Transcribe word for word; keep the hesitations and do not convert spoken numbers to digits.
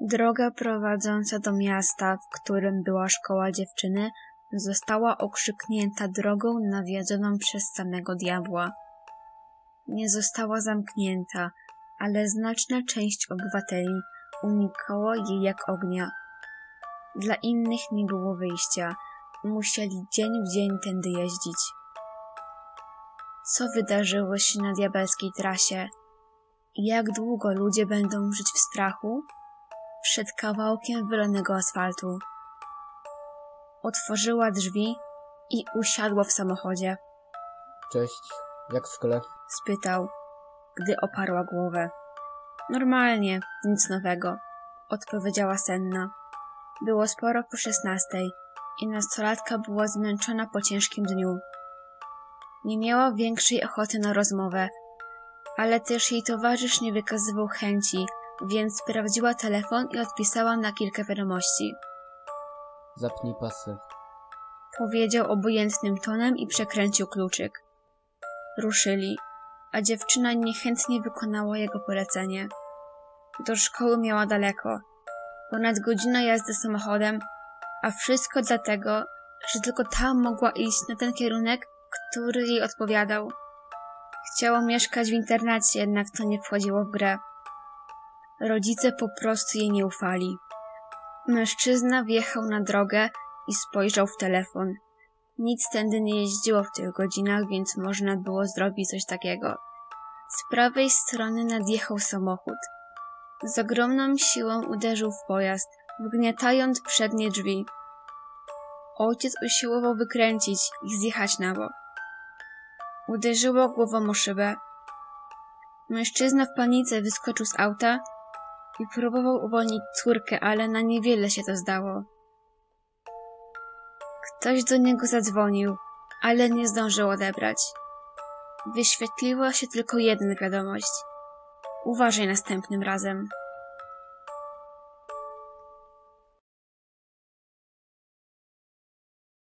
Droga prowadząca do miasta, w którym była szkoła dziewczyny, została okrzyknięta drogą nawiedzoną przez samego diabła. Nie została zamknięta, ale znaczna część obywateli unikała jej jak ognia. Dla innych nie było wyjścia, musieli dzień w dzień tędy jeździć. Co wydarzyło się na diabelskiej trasie? Jak długo ludzie będą żyć w strachu? Przed kawałkiem wylanego asfaltu. Otworzyła drzwi i usiadła w samochodzie. Cześć, jak w szkole? Spytał, gdy oparła głowę. Normalnie, nic nowego, odpowiedziała senna. Było sporo po szesnastej i nastolatka była zmęczona po ciężkim dniu. Nie miała większej ochoty na rozmowę, ale też jej towarzysz nie wykazywał chęci, więc sprawdziła telefon i odpisała na kilka wiadomości. Zapnij pasy. Powiedział obojętnym tonem i przekręcił kluczyk. Ruszyli, a dziewczyna niechętnie wykonała jego polecenie. Do szkoły miała daleko, ponad godzinę jazdy samochodem, a wszystko dlatego, że tylko ta mogła iść na ten kierunek, który jej odpowiadał. Chciała mieszkać w internacie, jednak to nie wchodziło w grę. Rodzice po prostu jej nie ufali. Mężczyzna wjechał na drogę i spojrzał w telefon. Nic tędy nie jeździło w tych godzinach, więc można było zrobić coś takiego. Z prawej strony nadjechał samochód. Z ogromną siłą uderzył w pojazd, wgniatając przednie drzwi. Ojciec usiłował wykręcić i zjechać na bok. Uderzyło głową o szybę. Mężczyzna w panice wyskoczył z auta i próbował uwolnić córkę, ale na niewiele się to zdało. Ktoś do niego zadzwonił, ale nie zdążył odebrać. Wyświetliła się tylko jedna wiadomość. Uważaj następnym razem.